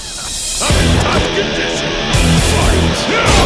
Unconditioned fight.